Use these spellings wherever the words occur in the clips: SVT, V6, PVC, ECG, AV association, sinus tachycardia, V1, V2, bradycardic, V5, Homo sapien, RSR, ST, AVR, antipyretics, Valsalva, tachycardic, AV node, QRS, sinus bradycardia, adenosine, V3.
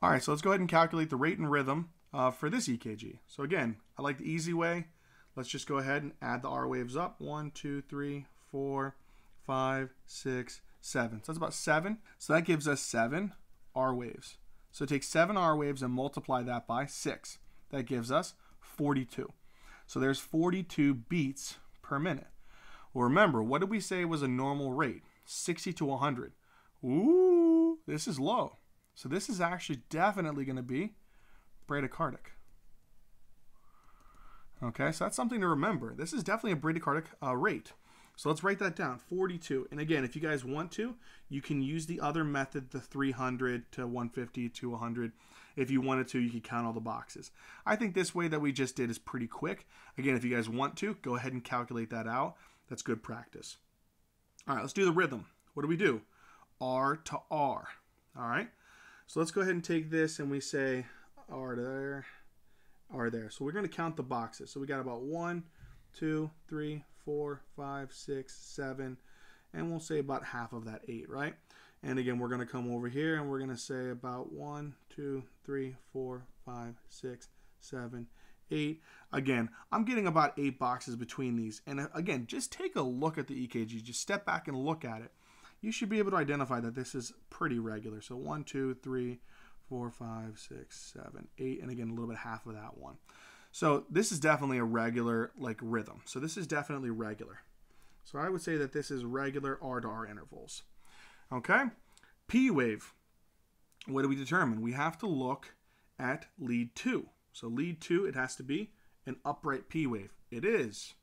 All right, so let's go ahead and calculate the rate and rhythm for this EKG. So again, I like the easy way. Let's just go ahead and add the R waves up. 1, 2, 3, 4, 5, 6, 7. So that's about 7. So that gives us 7 R waves. So take 7 R waves and multiply that by 6. That gives us 42. So there's 42 beats per minute. Well, remember, what did we say was a normal rate? 60 to 100. Ooh, this is low. So this is actually definitely going to be bradycardic. Okay, so that's something to remember. This is definitely a bradycardic rate. So let's write that down, 42. And again, if you guys want to, you can use the other method, the 300 to 150 to 100. If you wanted to, you could count all the boxes. I think this way that we just did is pretty quick. Again, if you guys want to, go ahead and calculate that out. That's good practice. All right, let's do the rhythm. What do we do? R to R, all right? So let's go ahead and take this and we say R there, R there. So we're gonna count the boxes. So we got about 1, 2, 3, 4, 5, 6, 7, and we'll say about half of that 8, right? And again, we're gonna come over here and we're gonna say about 1, 2, 3, 4, 5, 6, 7, 8. Again, I'm getting about 8 boxes between these. And again, just take a look at the EKG, just step back and look at it. You should be able to identify that this is pretty regular. So 1, 2, 3, 4, 5, 6, 7, 8, and again, a little bit half of that one. So this is definitely a regular rhythm. So this is definitely regular. So I would say that this is regular R to R intervals. Okay, P wave, what do we determine? We have to look at lead 2. So lead 2, it has to be an upright P wave. It is.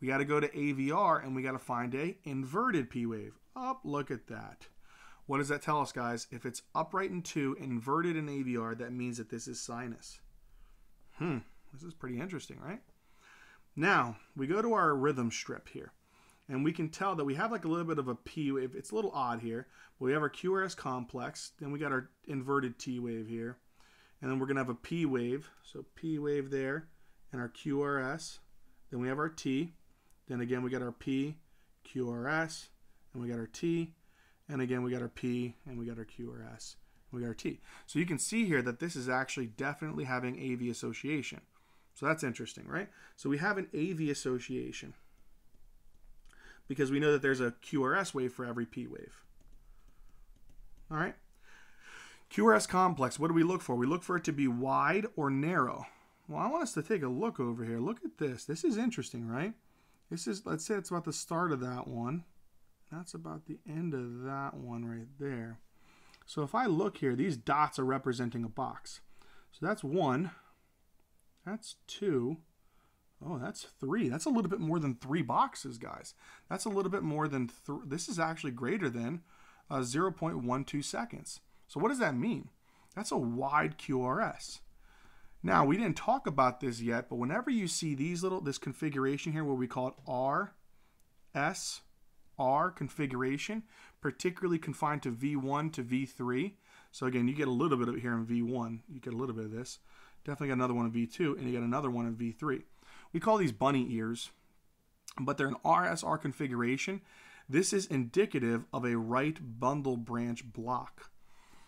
We got to go to AVR and we got to find a inverted P wave. Up, look at that. What does that tell us, guys? If it's upright in 2, inverted in AVR, that means that this is sinus. This is pretty interesting, right? Now, we go to our rhythm strip here, and we can tell that we have like a little bit of a P wave. It's a little odd here, but we have our QRS complex, then we got our inverted T wave here, and then we're gonna have a P wave, so P wave there, and our QRS, then we have our T, then again we got our P, QRS, and we got our T, and again we got our P, and we got our QRS, and we got our T. So you can see here that this is actually definitely having AV association. So that's interesting, right? So we have an AV association because we know that there's a QRS wave for every P wave. All right. QRS complex, what do we look for? We look for it to be wide or narrow. Well, I want us to take a look over here. Look at this. This is interesting, right? This is, let's say it's about the start of that one. That's about the end of that one right there. So if I look here, these dots are representing a box. So that's 1. That's 2. Oh, that's 3. That's a little bit more than 3 boxes, guys. That's a little bit more than this is actually greater than 0.12 seconds. So what does that mean? That's a wide QRS. Now, we didn't talk about this yet, but whenever you see these little, this configuration here where we call it RSR configuration, particularly confined to V1 to V3. So again, you get a little bit of it here in V1. You get a little bit of this. Definitely got another one in V2, and you got another one in V3. We call these bunny ears, but they're an RSR configuration. This is indicative of a right bundle branch block.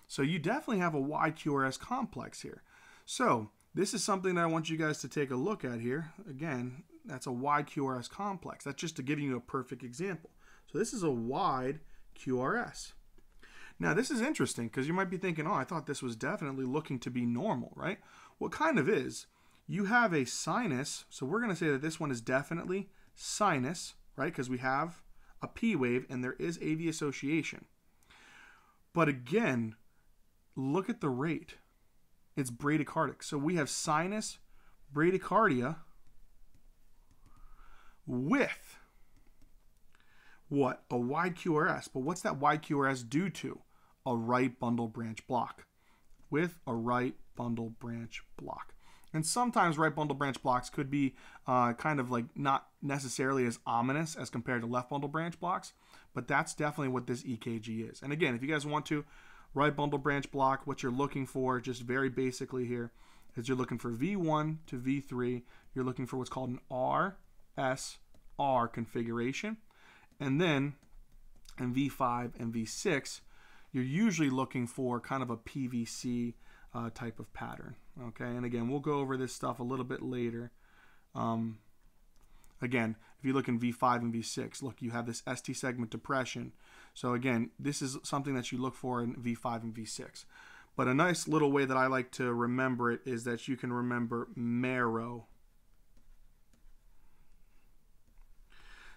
So you definitely have a wide QRS complex here. So this is something that I want you guys to take a look at here. Again, that's a wide QRS complex. That's just to give you a perfect example. So this is a wide QRS. Now this is interesting because you might be thinking, oh, I thought this was definitely looking to be normal, right? Well, it kind of is. You have a sinus, so we're gonna say that this one is definitely sinus, right? Because we have a P wave and there is AV association. But again, look at the rate. It's bradycardic. So we have sinus bradycardia with what? A wide QRS. But what's that wide QRS due to? A right bundle branch block. With a right bundle branch block. And sometimes right bundle branch blocks could be kind of like not necessarily as ominous as compared to left bundle branch blocks, but that's definitely what this EKG is. And again, if you guys want to, right bundle branch block, what you're looking for just very basically here is you're looking for V1 to V3. You're looking for what's called an RSR configuration. And then in V5 and V6, you're usually looking for kind of a PVC type of pattern. Okay, and again, we'll go over this stuff a little bit later. Again, if you look in V5 and V6, look, you have this ST segment depression. So again, this is something that you look for in V5 and V6. But a nice little way that I like to remember it is that you can remember marrow.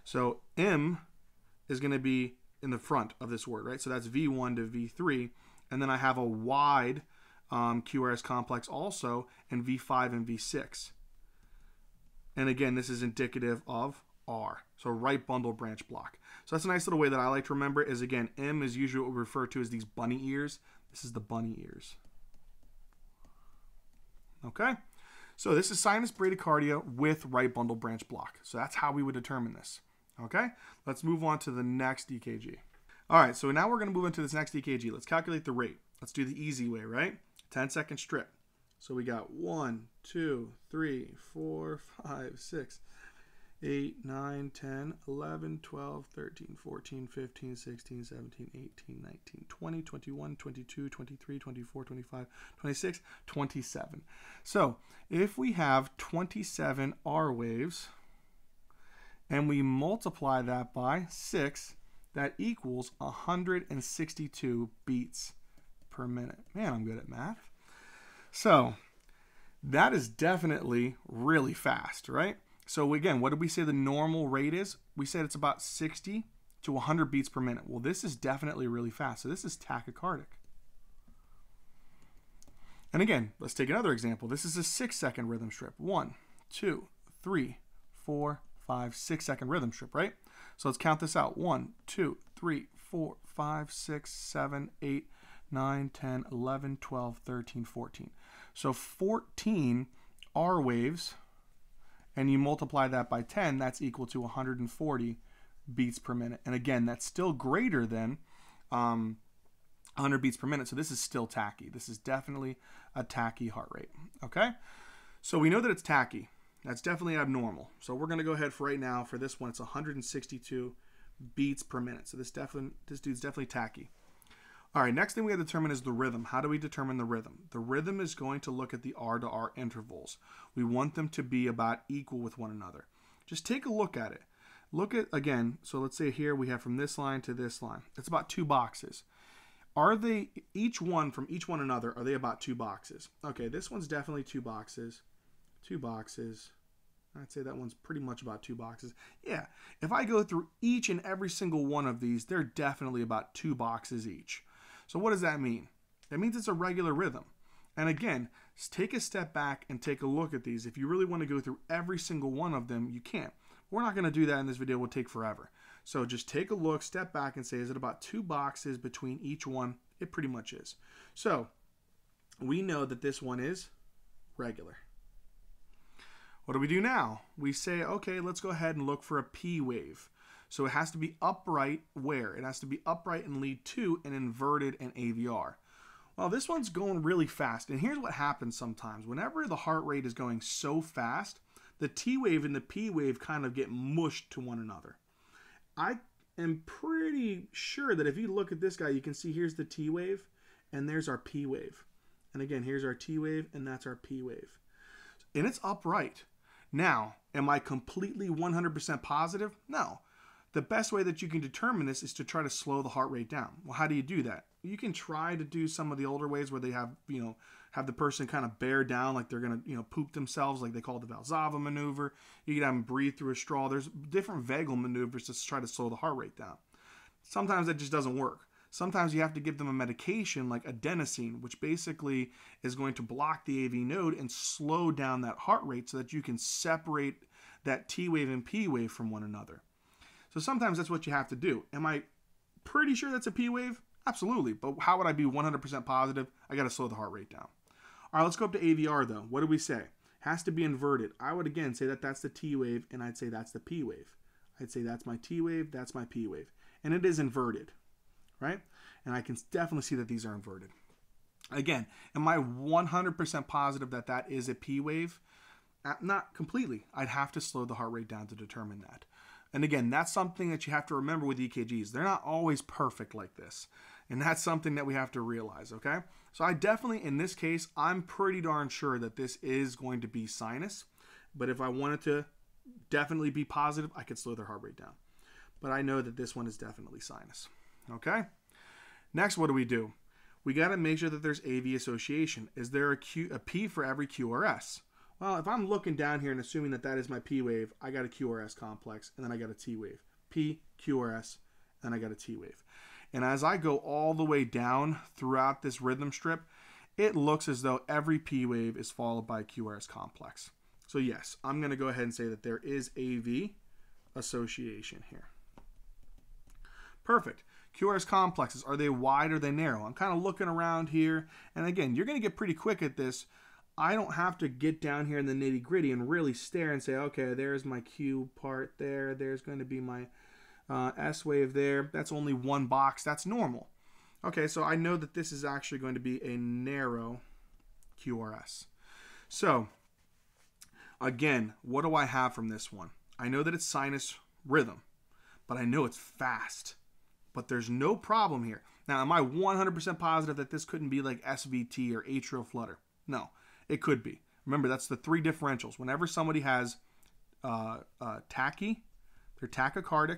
So M is going to be in the front of this word, right? So that's V1 to V3. And then I have a wide QRS complex also in V5 and V6. And again, this is indicative of R, so right bundle branch block. So that's a nice little way that I like to remember it is, again, M is usually what we refer to as these bunny ears. This is the bunny ears. Okay, so this is sinus bradycardia with right bundle branch block. So that's how we would determine this. Okay, let's move on to the next EKG. All right, so now we're going to move into this next EKG. Let's calculate the rate. Let's do the easy way, right? 10-second strip. So we got 1, 2, 3, 4, 5, 6, 8, 9, 10, 11, 12, 13, 14, 15, 16, 17, 18, 19, 20, 21, 22, 23, 24, 25, 26, 27. So if we have 27 R waves and we multiply that by 6, that equals 162 beats per minute. Man, I'm good at math. So that is definitely really fast, right? So again, what did we say the normal rate is? We said it's about 60 to 100 beats per minute. Well, this is definitely really fast. So this is tachycardic. And again, let's take another example. This is a 6-second rhythm strip. 1, 2, 3, 4, 5, 6-second rhythm strip, right? So let's count this out. 1, 2, 3, 4, 5, 6, 7, 8, 9, 10, 11, 12, 13, 14. So 14 R waves, and you multiply that by 10, that's equal to 140 beats per minute. And again, that's still greater than 100 beats per minute. So this is still tachy. This is definitely a tachy heart rate. Okay? So we know that it's tachy. That's definitely abnormal. So we're going to go ahead for right now for this one. It's 162 beats per minute. So this dude's definitely tachy. All right, next thing we have to determine is the rhythm. How do we determine the rhythm? The rhythm is going to look at the R to R intervals. We want them to be about equal with one another. Just take a look at it. Look at, again, so let's say here we have from this line to this line. It's about two boxes. Are they, each one from each one another, are they about two boxes? Okay, this one's definitely two boxes. Two boxes. I'd say that one's pretty much about two boxes. Yeah, if I go through each and every single one of these, they're definitely about two boxes each. So what does that mean? That means it's a regular rhythm. And again, take a step back and take a look at these. If you really want to go through every single one of them, you can't. We're not going to do that in this video. It will take forever. So just take a look, step back, and say, is it about two boxes between each one? It pretty much is. So we know that this one is regular. What do we do now? We say, okay, let's go ahead and look for a P wave. So it has to be upright where? It has to be upright and lead to an inverted and AVR. Well, this one's going really fast. And here's what happens sometimes. Whenever the heart rate is going so fast, the T wave and the P wave kind of get mushed to one another. I am pretty sure that if you look at this guy, you can see here's the T wave and there's our P wave. And again, here's our T wave and that's our P wave. And it's upright. Now, am I completely 100% positive? No. The best way that you can determine this is to try to slow the heart rate down. Well, how do you do that? You can try to do some of the older ways where they have the person kind of bear down like they're going to, poop themselves, like they call it the Valsalva maneuver. You can have them breathe through a straw. There's different vagal maneuvers to try to slow the heart rate down. Sometimes that just doesn't work. Sometimes you have to give them a medication like adenosine, which basically is going to block the AV node and slow down that heart rate so that you can separate that T wave and P wave from one another. So sometimes that's what you have to do. Am I pretty sure that's a P wave? Absolutely. But how would I be 100% positive? I got to slow the heart rate down. All right, let's go up to AVR though. What do we say? Has to be inverted. I would again say that that's the T wave and I'd say that's the P wave. I'd say that's my T wave, that's my P wave. And it is inverted, right? And I can definitely see that these are inverted. Again, am I 100% positive that that is a P wave? Not completely. I'd have to slow the heart rate down to determine that. And again, that's something that you have to remember with EKGs. They're not always perfect like this. And that's something that we have to realize, okay? So I definitely, in this case, I'm pretty darn sure that this is going to be sinus. But if I wanted to definitely be positive, I could slow their heart rate down. But I know that this one is definitely sinus. Okay? Next, what do? We got to make sure that there's AV association. Is there a P for every QRS? Well, if I'm looking down here and assuming that that is my P wave, I got a QRS complex, and then I got a T wave. P, QRS, and I got a T wave. And as I go all the way down throughout this rhythm strip, it looks as though every P wave is followed by a QRS complex. So yes, I'm going to go ahead and say that there is AV association here. Perfect. QRS complexes, are they wide or are they narrow? I'm kind of looking around here, and again, you're going to get pretty quick at this. I don't have to get down here in the nitty gritty and really stare and say, okay, there's my Q part there, there's going to be my S wave there, that's only one box, that's normal. Okay, so I know that this is actually going to be a narrow QRS. So, again, what do I have from this one? I know that it's sinus rhythm, but I know it's fast. But there's no problem here. Now, am I 100% positive that this couldn't be like SVT or atrial flutter? No, it could be. Remember, that's the three differentials. Whenever somebody has tachy, they're tachycardic,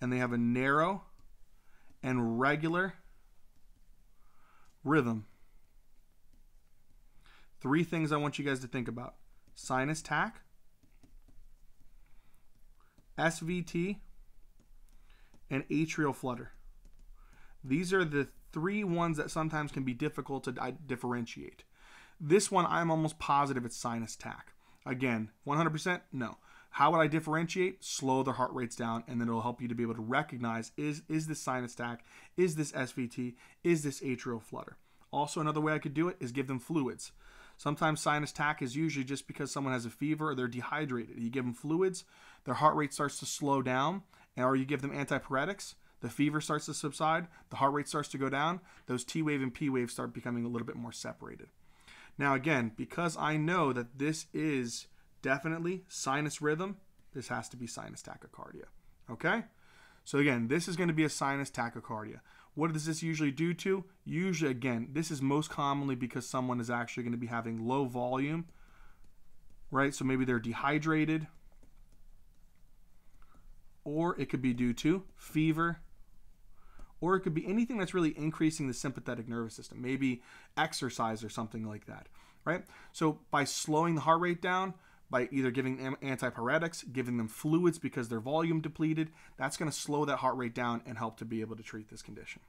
and they have a narrow and regular rhythm. Three things I want you guys to think about. Sinus tach, SVT, and atrial flutter. These are the three ones that sometimes can be difficult to differentiate. This one, I'm almost positive it's sinus tach. Again, 100%? No. How would I differentiate? Slow their heart rates down, and then it'll help you to be able to recognize, is this sinus tach? Is this SVT? Is this atrial flutter? Also, another way I could do it is give them fluids. Sometimes sinus tach is usually just because someone has a fever or they're dehydrated. You give them fluids, their heart rate starts to slow down, or you give them antipyretics, the fever starts to subside, the heart rate starts to go down, those T wave and P wave start becoming a little bit more separated. Now again, because I know that this is definitely sinus rhythm, this has to be sinus tachycardia, okay? So again, this is gonna be a sinus tachycardia. What does this usually do to? Usually, again, this is most commonly because someone is actually gonna be having low volume, right? So maybe they're dehydrated, or it could be due to fever, or it could be anything that's really increasing the sympathetic nervous system, maybe exercise or something like that, right? So by slowing the heart rate down, by either giving them antipyretics, giving them fluids because they're volume depleted, that's going to slow that heart rate down and help to be able to treat this condition.